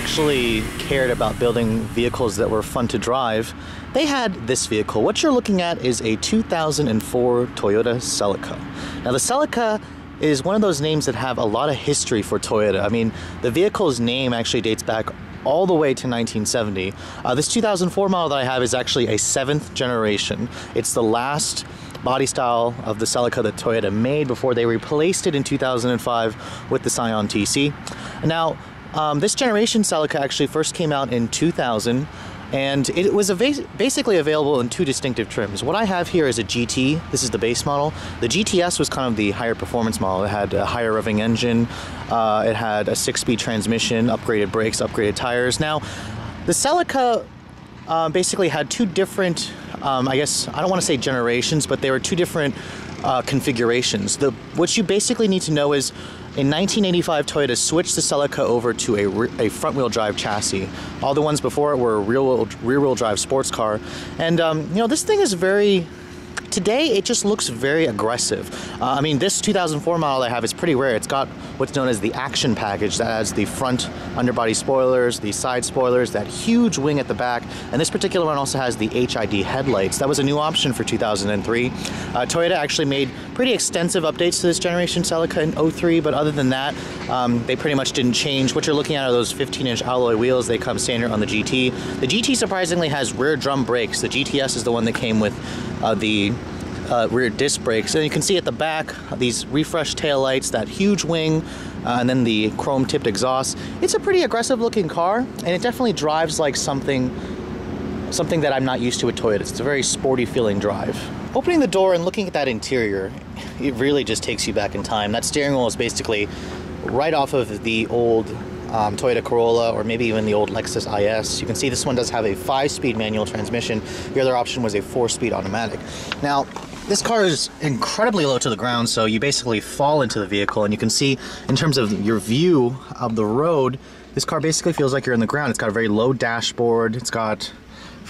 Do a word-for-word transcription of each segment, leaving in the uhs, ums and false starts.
actually cared about building vehicles that were fun to drive, they had this vehicle. What you're looking at is a two thousand four Toyota Celica. Now the Celica is one of those names that have a lot of history for Toyota. I mean, the vehicle's name actually dates back all the way to nineteen seventy. Uh, this two thousand four model that I have is actually a seventh generation. It's the last body style of the Celica that Toyota made before they replaced it in two thousand five with the Scion T C. Now, um, this generation Celica actually first came out in two thousand, and it was basically available in two distinctive trims. What I have here is a G T. This is the base model. The G T S was kind of the higher performance model. It had a higher revving engine. Uh, it had a six-speed transmission, upgraded brakes, upgraded tires. Now, the Celica uh, basically had two different, um, I guess, I don't want to say generations, but they were two different uh, configurations. The, what you basically need to know is, in nineteen eighty-five, Toyota switched the Celica over to a, a front-wheel drive chassis. All the ones before it were a rear-wheel rear-wheel drive sports car. And, um, you know, this thing is very... Today, it just looks very aggressive. Uh, I mean, this two thousand four model I have is pretty rare. It's got what's known as the action package. That has the front underbody spoilers, the side spoilers, that huge wing at the back. And this particular one also has the H I D headlights. That was a new option for two thousand three. Uh, Toyota actually made pretty extensive updates to this generation Celica in oh three, but other than that, um, they pretty much didn't change. What you're looking at are those fifteen inch alloy wheels. They come standard on the G T. The G T surprisingly has rear drum brakes. The G T S is the one that came with uh, the Uh, rear disc brakes, and you can see at the back these refreshed taillights, that huge wing, uh, and then the chrome tipped exhaust. It's a pretty aggressive looking car, and it definitely drives like something something that I'm not used to with Toyota. It's a very sporty feeling drive. Opening the door and looking at that interior, it really just takes you back in time. That steering wheel is basically right off of the old Um, Toyota Corolla, or maybe even the old Lexus I S. You can see this one does have a five-speed manual transmission. The other option was a four-speed automatic. Now, this car is incredibly low to the ground, so you basically fall into the vehicle, and you can see in terms of your view of the road, this car basically feels like you're in the ground. It's got a very low dashboard. It's got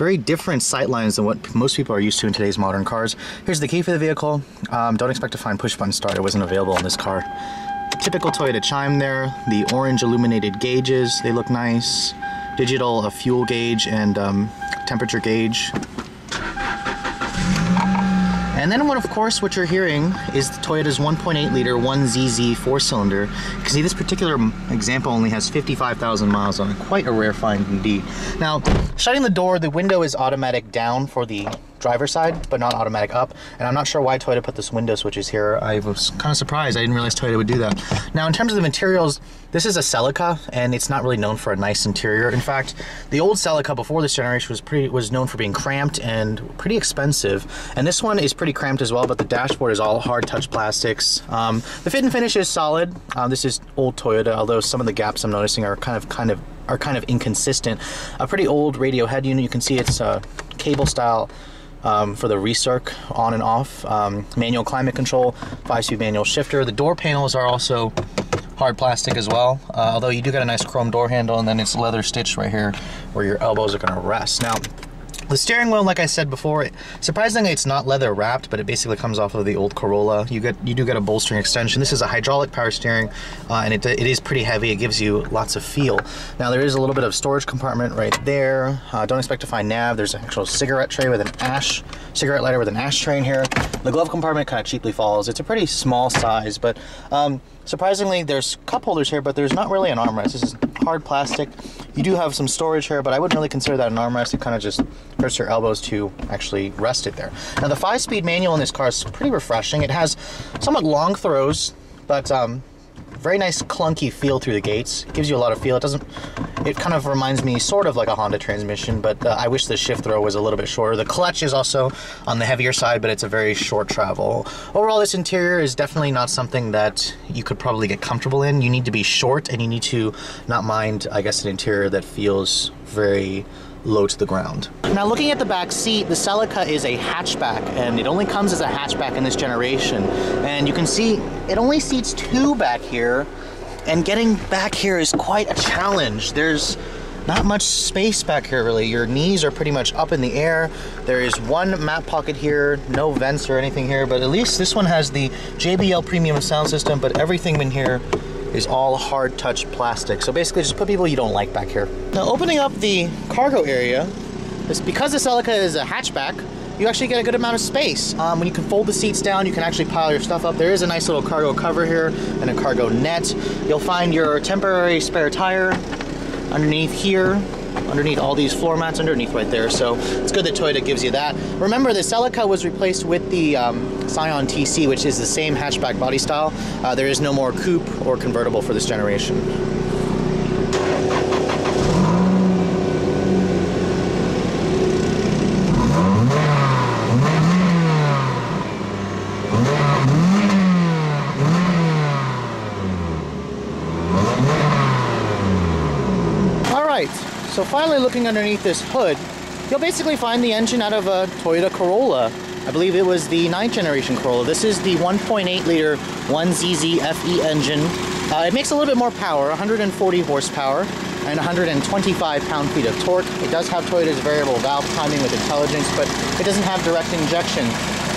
very different sight lines than what most people are used to in today's modern cars. Here's the key for the vehicle. Um, don't expect to find push-button start. It wasn't available on this car. Typical Toyota chime there, the orange illuminated gauges, they look nice. Digital a fuel gauge and um, temperature gauge. And then what, of course, what you're hearing is the Toyota's one point eight liter one Z Z four-cylinder. You can see this particular example only has fifty-five thousand miles on it. Quite a rare find indeed. Now, shutting the door, the window is automatic down for the driver's side, but not automatic up. And I'm not sure why Toyota put this window switches here. I was kind of surprised. I didn't realize Toyota would do that. Now, in terms of the materials, this is a Celica, and it's not really known for a nice interior. In fact, the old Celica before this generation was pretty was known for being cramped and pretty expensive. And this one is pretty cramped as well, but the dashboard is all hard touch plastics. Um, the fit and finish is solid. Uh, this is old Toyota, although some of the gaps I'm noticing are kind of kind of are kind of inconsistent. A pretty old radio head unit. You can see it's uh, cable style um, for the recirc on and off. Um, manual climate control, five-speed manual shifter. The door panels are also hard plastic as well, uh, although you do get a nice chrome door handle, and then it's leather stitched right here where your elbows are going to rest. Now, the steering wheel, like I said before, it, surprisingly it's not leather wrapped, but it basically comes off of the old Corolla. You get, you do get a bolstering extension. This is a hydraulic power steering, uh, and it, it is pretty heavy. It gives you lots of feel. Now there is a little bit of storage compartment right there. Uh, don't expect to find nav. There's an actual cigarette tray with an ash, cigarette lighter with an ashtray in here. The glove compartment kind of cheaply falls. It's a pretty small size, but um, surprisingly there's cup holders here, but there's not really an armrest. This is hard plastic. You do have some storage here, but I wouldn't really consider that an armrest. It kind of just hurts your elbows to actually rest it there. Now the five-speed manual in this car is pretty refreshing. It has somewhat long throws, but um, very nice clunky feel through the gates. It gives you a lot of feel. It doesn't. It kind of reminds me sort of like a Honda transmission, but uh, I wish the shift throw was a little bit shorter. The clutch is also on the heavier side, but it's a very short travel. Overall, this interior is definitely not something that you could probably get comfortable in. You need to be short, and you need to not mind, I guess, an interior that feels very low to the ground. Now looking at the back seat, the Celica is a hatchback, and it only comes as a hatchback in this generation. And you can see it only seats two back here, and getting back here is quite a challenge. There's not much space back here really. Your knees are pretty much up in the air. There is one map pocket here, no vents or anything here, but at least this one has the J B L premium sound system, but everything in here is all hard touch plastic. So basically just put people you don't like back here. Now opening up the cargo area, is because the Celica is a hatchback, you actually get a good amount of space. Um, when you can fold the seats down, you can actually pile your stuff up. There is a nice little cargo cover here and a cargo net. You'll find your temporary spare tire underneath here, underneath all these floor mats, underneath right there. So it's good that Toyota gives you that. Remember, the Celica was replaced with the um, Scion T C, which is the same hatchback body style. Uh, there is no more coupe or convertible for this generation. So finally, looking underneath this hood, you'll basically find the engine out of a Toyota Corolla. I believe it was the ninth generation Corolla. This is the one point eight liter one Z Z F E engine. Uh, it makes a little bit more power, one hundred forty horsepower and one hundred twenty-five pound-feet of torque. It does have Toyota's variable valve timing with intelligence, but it doesn't have direct injection.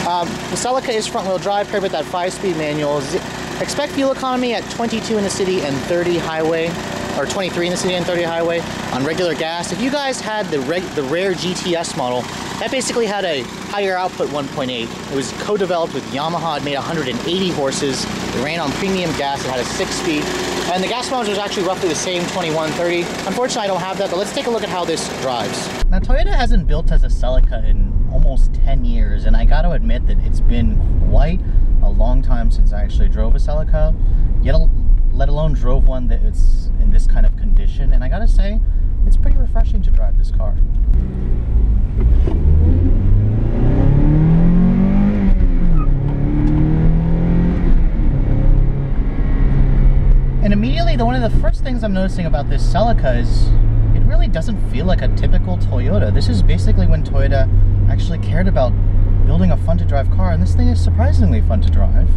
Um, the Celica is front-wheel drive paired with that five-speed manual. Z expect fuel economy at twenty-two in the city and thirty highway. Or twenty-three in the city and thirty highway on regular gas. If you guys had the reg the rare G T S model, that basically had a higher output one point eight. It was co-developed with Yamaha. It made one hundred eighty horses. It ran on premium gas. It had a six-speed. And the gas mileage was actually roughly the same, twenty-one, thirty. Unfortunately, I don't have that, but let's take a look at how this drives. Now, Toyota hasn't built as a Celica in almost ten years, and I got to admit that it's been quite a long time since I actually drove a Celica, yet a let alone drove one that it's in this kind of condition. And I gotta say, it's pretty refreshing to drive this car. And immediately, the one of the first things I'm noticing about this Celica is it really doesn't feel like a typical Toyota. This is basically when Toyota actually cared about building a fun to drive car, and this thing is surprisingly fun to drive.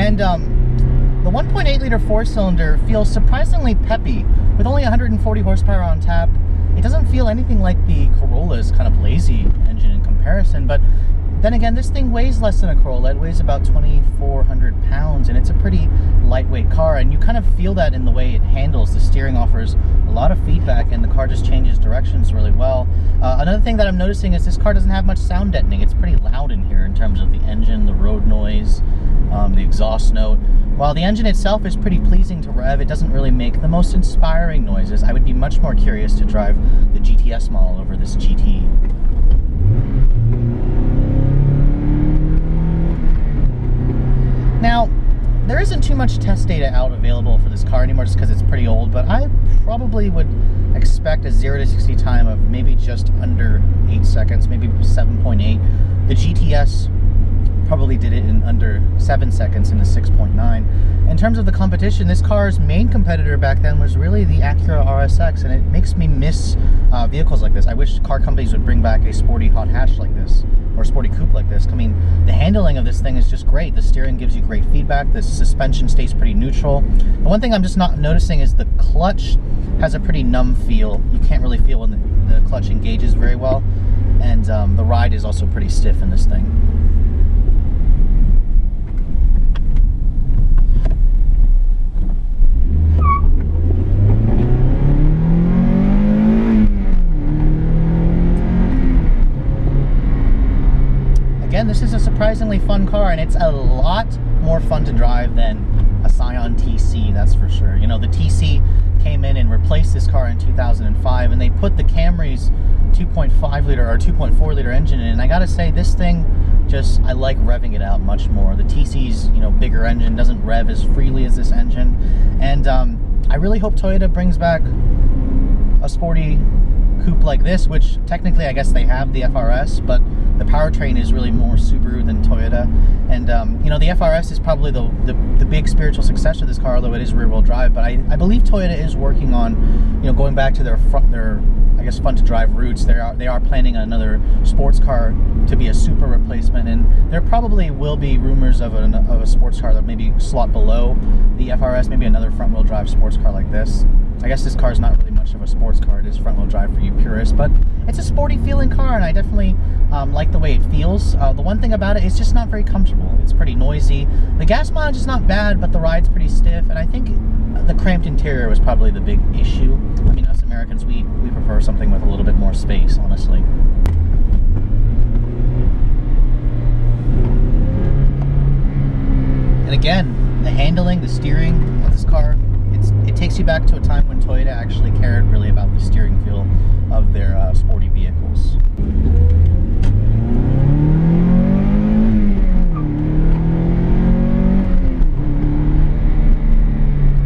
And um, the one point eight liter four-cylinder feels surprisingly peppy. With only one hundred forty horsepower on tap, it doesn't feel anything like the Corolla's kind of lazy engine in comparison. But then again, this thing weighs less than a Corolla. It weighs about twenty-four hundred pounds, and it's a pretty lightweight car. And you kind of feel that in the way it handles. The steering offers a lot of feedback, and the car just changes directions really well. Uh, another thing that I'm noticing is this car doesn't have much sound deadening. It's pretty loud in here in terms of the engine, the road noise, Um, the exhaust note. While the engine itself is pretty pleasing to rev, it doesn't really make the most inspiring noises. I would be much more curious to drive the G T S model over this G T. Now, there isn't too much test data out available for this car anymore just because it's pretty old, but I probably would expect a zero to sixty time of maybe just under eight seconds, maybe seven point eight. The G T S probably did it in under seven seconds in the six point nine. In terms of the competition, this car's main competitor back then was really the Acura R S X, and it makes me miss uh, vehicles like this. I wish car companies would bring back a sporty hot hatch like this, or a sporty coupe like this. I mean, the handling of this thing is just great. The steering gives you great feedback. The suspension stays pretty neutral. The one thing I'm just not noticing is the clutch has a pretty numb feel. You can't really feel when the, the clutch engages very well, and um, the ride is also pretty stiff in this thing. This is a surprisingly fun car, and it's a lot more fun to drive than a Scion T C, that's for sure. You know, the T C came in and replaced this car in two thousand five, and they put the Camry's two point five liter or two point four liter engine in, and I gotta say, this thing just, I like revving it out much more. The T C's, you know, bigger engine doesn't rev as freely as this engine, and um, I really hope Toyota brings back a sporty coupe like this, which technically I guess they have the F R S, but the powertrain is really more Subaru than Toyota. And um, you know, the F R S is probably the, the, the big spiritual successor of this car, although it is rear-wheel drive. But I, I believe Toyota is working on, you know, going back to their front, their I guess fun-to-drive roots. They are they are planning another sports car to be a super replacement, and there probably will be rumors of, an, of a sports car that maybe slot below the F R S, maybe another front-wheel drive sports car like this. this. I guess this car is not really much of a sports car. It is front-wheel drive for you purists, but it's a sporty-feeling car, and I definitely um, like the way it feels. Uh, the one thing about it, it's just not very comfortable. It's pretty noisy. The gas mileage is not bad, but the ride's pretty stiff, and I think the cramped interior was probably the big issue. I mean, us Americans, we, we prefer something with a little bit more space, honestly. And again, the handling, the steering of this car, it's, it takes you back to a time when Toyota actually cared really about the steering feel of their uh, sporty vehicles.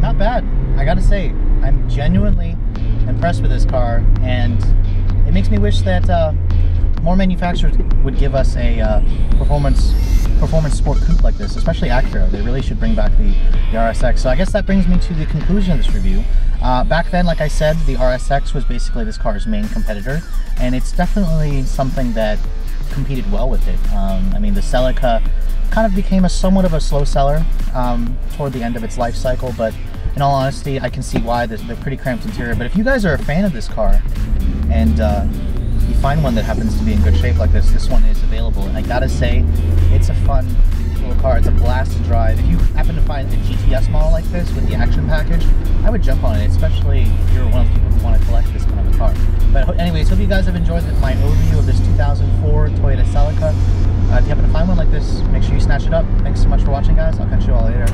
Not bad. I gotta say, I'm genuinely impressed with this car, and it makes me wish that uh, more manufacturers would give us a uh, performance performance sport coupe like this, especially Acura. They really should bring back the, the R S X. So I guess that brings me to the conclusion of this review. Uh, back then, like I said, the R S X was basically this car's main competitor, and it's definitely something that competed well with it. Um, I mean, the Celica kind of became a somewhat of a slow seller um, toward the end of its life cycle, but in all honesty, I can see why. There's the pretty cramped interior. But if you guys are a fan of this car, and uh, you find one that happens to be in good shape like this, this one is available, and I gotta say, it's a fun little car. It's a blast to drive. If you happen to find a G T S model like this with the action package, I would jump on it, especially if you're one of the people who want to collect this kind of a car. But anyways, hope you guys have enjoyed my overview of this two thousand four Toyota Celica. Uh, if you happen to find one like this, make sure you snatch it up. Thanks so much for watching, guys. I'll catch you all later.